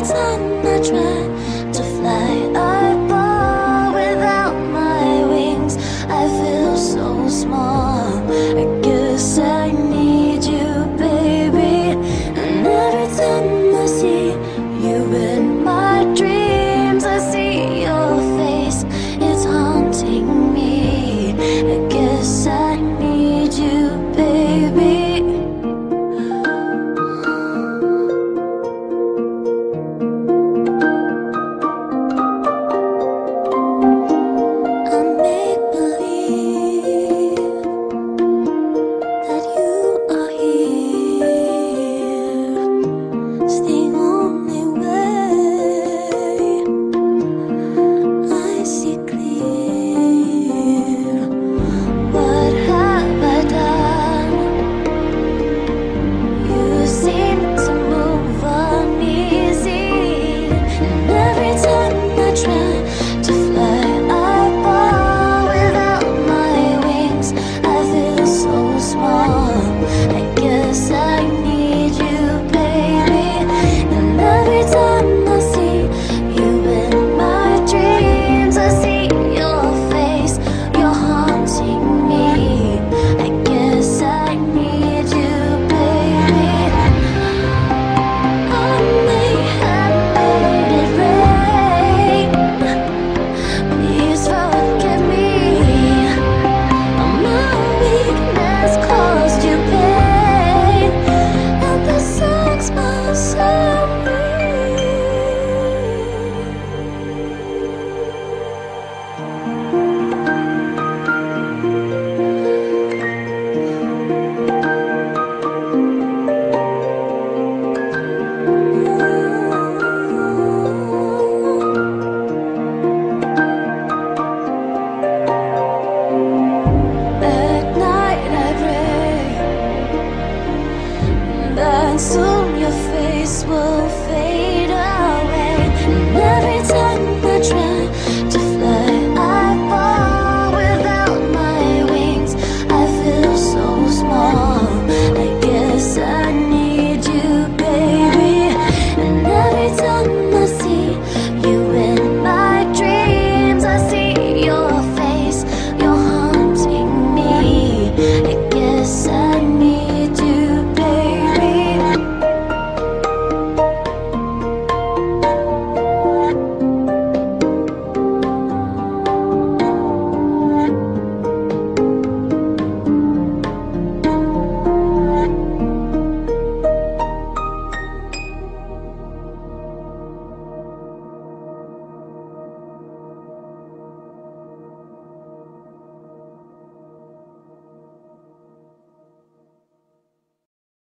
it's not much, but